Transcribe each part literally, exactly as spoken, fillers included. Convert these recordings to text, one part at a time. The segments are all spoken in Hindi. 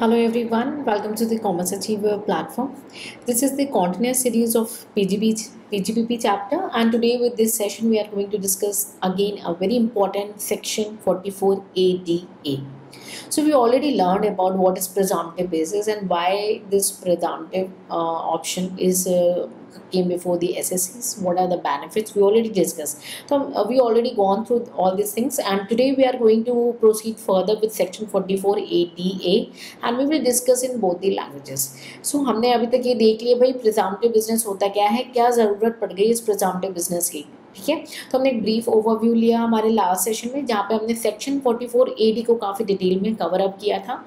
Hello everyone, welcome to the Common Achiever platform. This is the continuous series of P G B P chapter, and today with this session we are going to discuss again a very important section forty-four A D A. So we already learned about what is presumptive basis and why this presumptive uh, option is uh, came before the S S Cs, what are the benefits we already discussed. So uh, we already gone through all these things, and today we are going to proceed further with section forty-four A D A and we will discuss in both the languages. So हमने अभी तक ये देख लिया भाई presumptive business होता क्या है, क्या ज़रूरत पड़ गई इस presumptive business की, ठीक है। तो हमने एक ब्रीफ ओवरव्यू लिया हमारे लास्ट सेशन में, जहाँ पे हमने section forty four A D को काफ़ी डिटेल में कवर अप किया था।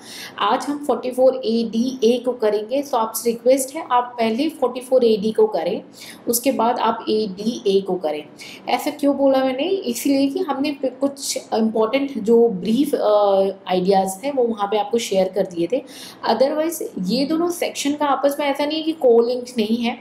आज हम forty four A D A को करेंगे, तो आपसे रिक्वेस्ट है आप पहले फोर्टी फोर ए डी को करें, उसके बाद आप ए डी ए को करें। ऐसा क्यों बोला मैंने, इसीलिए कि हमने कुछ इम्पॉर्टेंट जो ब्रीफ आइडियाज़ हैं वो वहाँ पे आपको शेयर कर दिए थे। अदरवाइज ये दोनों सेक्शन का आपस में ऐसा नहीं है कि कोलिंक नहीं है,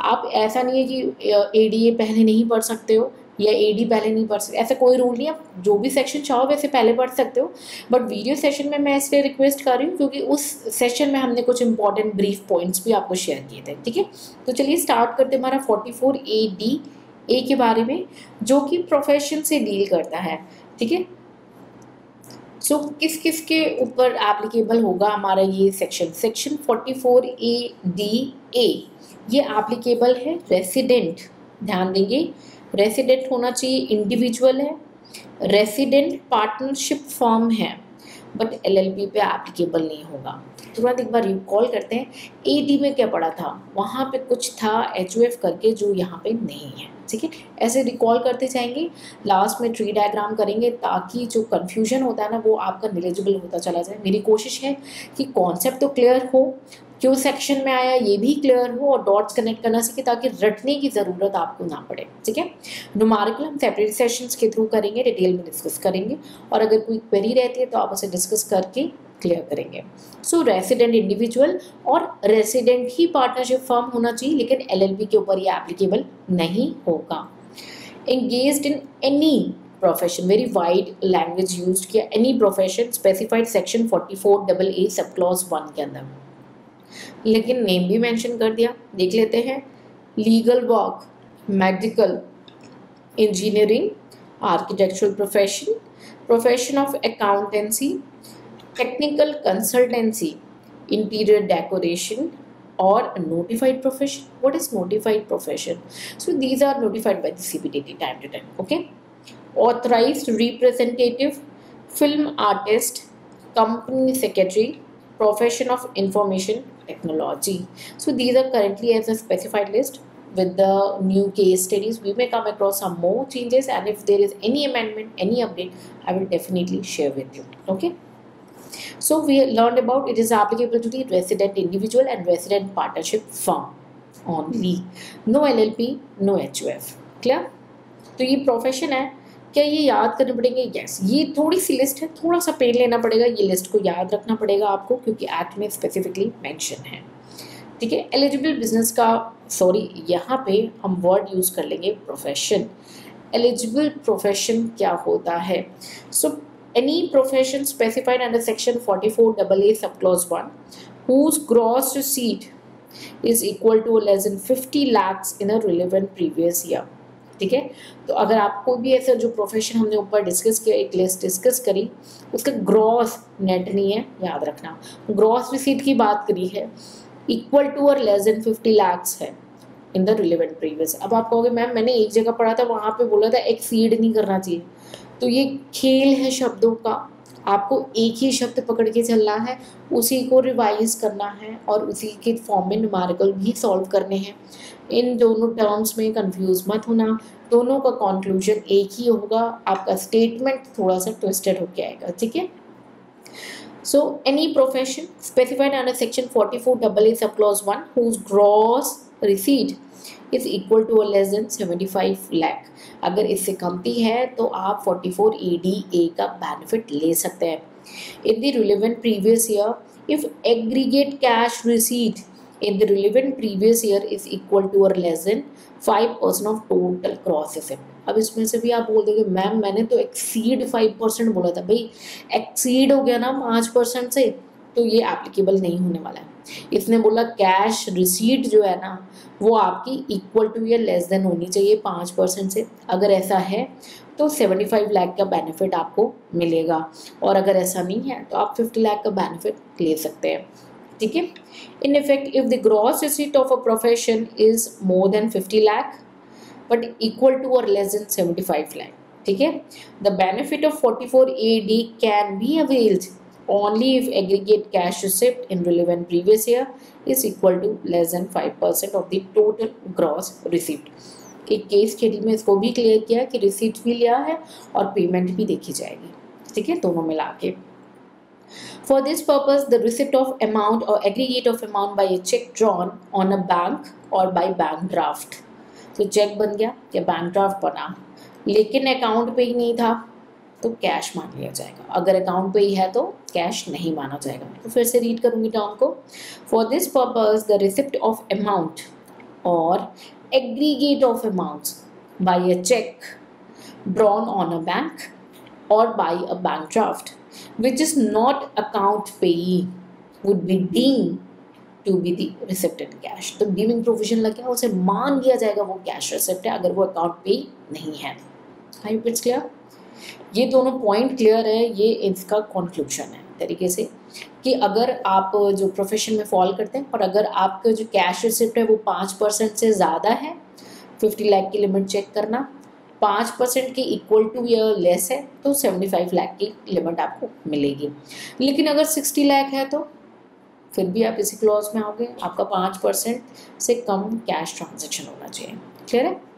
आप ऐसा नहीं है कि ए डी ए पहले नहीं पढ़ सकते हो या ए डी पहले नहीं पढ़ सकते, ऐसा कोई रूल नहीं है। आप जो भी सेक्शन चाहो वैसे पहले पढ़ सकते हो, बट वीडियो सेशन में मैं इसलिए रिक्वेस्ट कर रही हूँ क्योंकि उस सेशन में हमने कुछ इंपॉर्टेंट ब्रीफ पॉइंट्स भी आपको शेयर किए थे, ठीक है। तो चलिए स्टार्ट करते हैं हमारा forty four A D A के बारे में, जो कि प्रोफेशन से डील करता है, ठीक है। सो so, किस किस के ऊपर एप्लीकेबल होगा हमारा ये section section forty four A D A. ये एप्लीकेबल है रेसिडेंट, ध्यान देंगे रेसिडेंट होना चाहिए, इंडिविजुअल है, रेसिडेंट पार्टनरशिप फॉर्म है, बट एल एल पी पे एप्लीकेबल नहीं होगा। तुरंत एक बार रिकॉल करते हैं एडी में क्या पड़ा था, वहाँ पे कुछ था एच ओ एफ करके जो यहाँ पे नहीं है, ठीक है। ऐसे रिकॉल करते जाएंगे, लास्ट में ट्री डायग्राम करेंगे ताकि जो कन्फ्यूजन होता है ना वो आपका नेगलिजिबल होता चला जाए। मेरी कोशिश है कि कॉन्सेप्ट तो क्लियर हो, क्यों सेक्शन में आया ये भी क्लियर हो, और डॉट्स कनेक्ट करना सीखे ताकि रटने की ज़रूरत आपको ना पड़े, ठीक है। न्यूमेरिकल हम सेपरेट सेशंस के थ्रू करेंगे, डिटेल में डिस्कस करेंगे, और अगर कोई क्वेरी रहती है तो आप उसे डिस्कस करके क्लियर करेंगे। सो रेसिडेंट इंडिविजुअल और रेसिडेंट ही पार्टनरशिप फर्म होना चाहिए, लेकिन एल एल पी के ऊपर ये एप्लीकेबल नहीं होगा। Engaged in any profession, very wide language use किया, any profession specified section forty four double A sub clause one के अंदर, लेकिन नेम भी मेंशन कर दिया। देख लेते हैं legal work, medical, engineering, architectural profession, profession of accountancy, technical consultancy, interior decoration और notified profession. What is notified profession? So these are notified by the C B D T time to time, okay. Authorised representative, film artist, company secretary, profession of information technology. So these are currently as a specified list. With the new case studies we may come across some more changes, and if there is any amendment, any update, I will definitely share with you, okay. So we learned about it is applicable to the resident individual and resident partnership firm only, no L L P, no H O F, clear? So ये profession है, क्या ये याद करने पड़ेंगे? यस, ये थोड़ी सी लिस्ट है, थोड़ा सा पेन लेना पड़ेगा, ये लिस्ट को याद रखना पड़ेगा आपको क्योंकि एक्ट में स्पेसिफिकली मेंशन है, ठीक है। एलिजिबल बिजनेस का, सॉरी यहाँ पे हम वर्ड यूज़ कर लेंगे प्रोफेशन। एलिजिबल प्रोफेशन क्या होता है? So any profession specified under section forty four double A sub clause one whose gross receipt is equal to less than fifty lakhs in a relevant previous year, ठीक है। तो अगर आप कोई भी ऐसा जो प्रोफेशन हमने ऊपर डिस्कस किया, एक लिस्ट डिस्कस करी, उसका ग्रॉस नेट नहीं है, याद रखना। ग्रॉस रिसीट की बात करी है, इक्वल टू और लेस देन फिफ्टी लैक्स है इन द रिलेवेंट प्रीवियस। अब आप कहोगे मैम मैंने एक जगह पढ़ा था वहाँ पे बोला था एक्सीड नहीं करना चाहिए, तो ये खेल है शब्दों का, आपको एक ही शब्द पकड़ के चलना है, उसी को रिवाइज करना है और उसी के फॉर्म में न्यूमेरिकल भी सॉल्व करने हैं। इन दोनों टर्म्स में कंफ्यूज मत होना, दोनों का कंक्लूजन एक ही होगा, आपका स्टेटमेंट थोड़ा सा ट्विस्टेड होके आएगा, ठीक है। So any profession specified under section forty four double A sub clause one whose gross receipt is equal to less than seventy five lakh, अगर इससे कमती है तो आप forty four A D A का बेनिफिट ले सकते हैं। In the relevant previous year if aggregate cash receipt in the relevant previous year is equal to or less than five percent of total gross receipt. अब इसमें से भी आप बोल दोगे मैम मैंने तो एक्सीड फाइव परसेंट बोला था, भाई एक्सीड हो गया ना पाँच परसेंट से तो ये एप्लीकेबल नहीं होने वाला है। इसने बोला कैश रिसीट जो है ना वो आपकी इक्वल टू या लेस देन होनी चाहिए पाँच परसेंट से। अगर ऐसा है तो सेवेंटी फाइव लाख का बेनिफिट आपको मिलेगा, और अगर ऐसा नहीं है तो आप फिफ्टी लाख का बेनिफिट ले सकते हैं। ठीक है, in effect if the gross receipt of a profession is more than fifty lakh but equal to और less than seventy five lakh, ठीक है, the benefit of forty four A D can be availed only if aggregate cash receipt in relevant previous year is equal to less than five percent of the total gross receipt। एक केस स्टडी में इसको भी क्लियर किया कि रिसीट भी लिया है और पेमेंट भी देखी जाएगी, ठीक है, दोनों मिला के। For this purpose the receipt of amount और aggregate of amount by a cheque drawn on a bank और बाई बैंक ड्राफ्ट। तो चेक बन गया या बैंक ड्राफ्ट बना लेकिन अकाउंट पे ही नहीं था तो कैश मान लिया जाएगा, अगर अकाउंट पे ही है तो कैश नहीं माना जाएगा। तो फिर से रीड करूँगी टर्म को। For this purpose the receipt of amount और aggregate of amounts by a cheque drawn on a bank और by a bank draft which is not account payee would be deem to be the receipted cash. तो डीमिंग प्रोविजन लगे, उसे मान लिया जाएगा वो कैश रिसिप्ट है अगर वो अकाउंट पे नहीं है। I hope it's clear. ये दोनों पॉइंट क्लियर है, ये इसका कंक्लूजन है तरीके से कि अगर आप जो प्रोफेशन में फॉल करते हैं और अगर आपका जो कैश रिसिप्ट है वो पाँच परसेंट से ज़्यादा है, फिफ्टी लाख की लिमिट चेक करना, पाँच परसेंट के इक्वल टू या लेस है तो सेवेंटी फाइव लाख की लिमिट आपको मिलेगी। लेकिन अगर सिक्सटी लाख है तो फिर भी आप इसी क्लॉज में आओगे, आपका पाँच परसेंट से कम कैश ट्रांजेक्शन होना चाहिए। क्लियर है?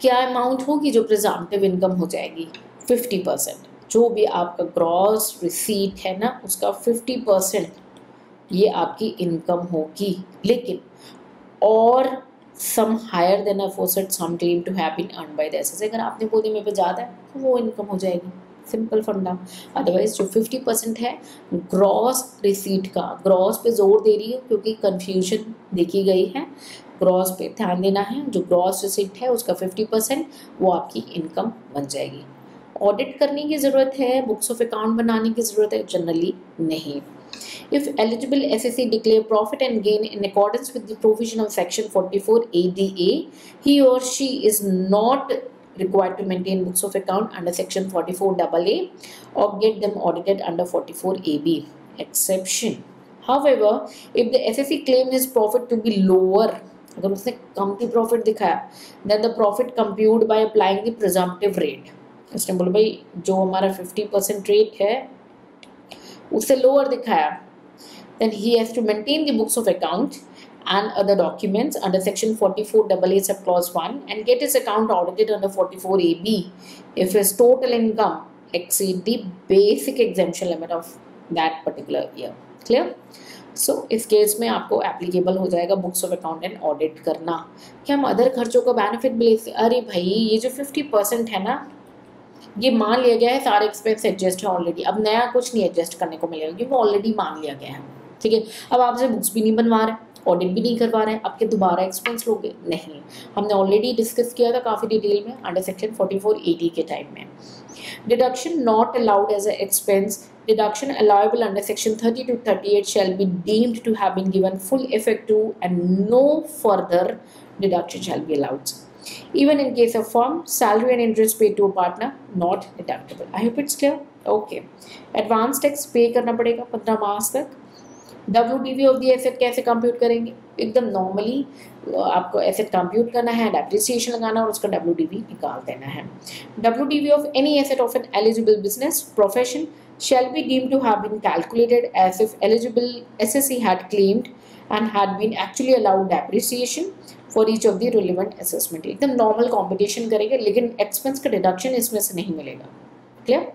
क्या अमाउंट होगी जो प्रिजम्पटिव इनकम हो जाएगी? Fifty percent. जो भी आपका ग्रॉस रिसीट है ना उसका फिफ्टी परसेंट ये आपकी इनकम होगी, लेकिन और sum higher than aforesaid sum claim to have been earn by the assessee. अगर आपने बोली मेरे पे ज़्यादा है तो वो इनकम हो जाएगी, सिंपल फंडा। अदरवाइज जो फिफ्टी परसेंट है ग्रॉस रिसीट का, ग्रॉस पे जोर दे रही है क्योंकि कन्फ्यूजन देखी गई है, ग्रॉस पे ध्यान देना है। जो ग्रॉस रिसिप्ट है उसका फिफ्टी परसेंट वो आपकी इनकम बन जाएगी। ऑडिट करने की ज़रूरत है, बुक्स ऑफ अकाउंट बनाने की ज़रूरत है? जनरली नहीं। If eligible assessee declare profit and gain in accordance with the provision of section forty four A D A, he or she is not required to maintain books of account under section forty four A A or get them audited under forty four A B exception. However, if the S S C claims his profit to be lower, अगर उसने कम की प्रॉफिट दिखाया, then the profit computed by applying the presumptive rate. इसने बोला भाई जो हमारा फिफ्टी परसेंट रेट है उससे लोअर दिखाया, then he has to maintain the books of account and other documents under section forty four A A subclause one and get his account audited under forty four A B if his total income exceed the basic exemption limit of that particular year. Clear? So इस केस में आपको applicable हो जाएगा books of account and audit करना। क्या हम अदर खर्चों का बेनिफिट भी ले? अरे भाई ये जो फिफ्टी परसेंट है ना ये मान लिया गया है, सारे एक्सपेंस एडजस्ट है ऑलरेडी, अब नया कुछ नहीं एडजस्ट करने को मिलेगा क्योंकि ऑलरेडी मान लिया गया है। ठीक है, अब आपसे बुक्स भी नहीं बनवा रहे, ऑडिट भी नहीं करवा रहे हैं, आपके दोबारा एक्सपेंस लोगे नहीं। हमने ऑलरेडी डिस्कस किया था काफ़ी डिटेल में under section forty four A D के टाइम में। Deduction not allowed as a expense, deduction allowable under section thirty two thirty eight shall be deemed to have been given full effect to and no further deduction shall be allowed even in case of firm salary and interest paid to a partner not deductible. I hope it's clear. Okay, advance tax pay करना पड़ेगा पंद्रह मार्च तक। W D V of the asset कैसे कंप्यूट करेंगे? एकदम नॉर्मली आपको एसेट कंप्यूट करना है, डेप्रिसिएशन लगाना और उसका डब्ल्यू डी वी निकाल देना है। W D V of any asset of an eligible business profession shall be deemed to have been calculated as if eligible assessee had claimed and had been actually allowed depreciation for each of the relevant assessment. एकदम नॉर्मल कॉम्पिटिशन करेंगे लेकिन एक्सपेंस का डिडक्शन इसमें से नहीं मिलेगा। Clear?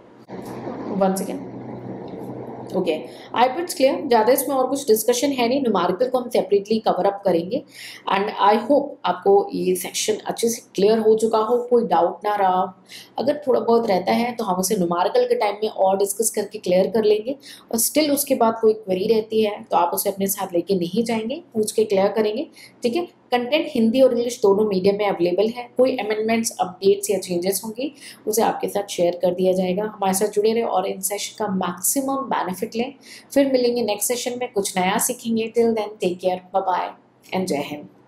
One second. Okay, I hope it's clear. ज़्यादा इसमें और कुछ डिस्कशन है नहीं, न्यूमेरिकल को हम सेपरेटली कवर अप करेंगे एंड आई होप आपको ये सेक्शन अच्छे से क्लियर हो चुका हो, कोई डाउट ना रहा। अगर थोड़ा बहुत रहता है तो हम उसे न्यूमेरिकल के टाइम में और डिस्कस करके क्लियर कर लेंगे, और स्टिल उसके बाद कोई क्वेरी रहती है तो आप उसे अपने साथ लेके नहीं जाएंगे, पूछ के क्लियर करेंगे। ठीक है, कंटेंट हिंदी और इंग्लिश दोनों मीडियम में अवेलेबल है। कोई अमेंडमेंट्स, अपडेट्स या चेंजेस होंगी उसे आपके साथ शेयर कर दिया जाएगा। हमारे साथ जुड़े रहे और इन सेशन का मैक्सिमम बेनिफिट लें। फिर मिलेंगे नेक्स्ट सेशन में, कुछ नया सीखेंगे। Till then take care, bye bye and जय हिंद।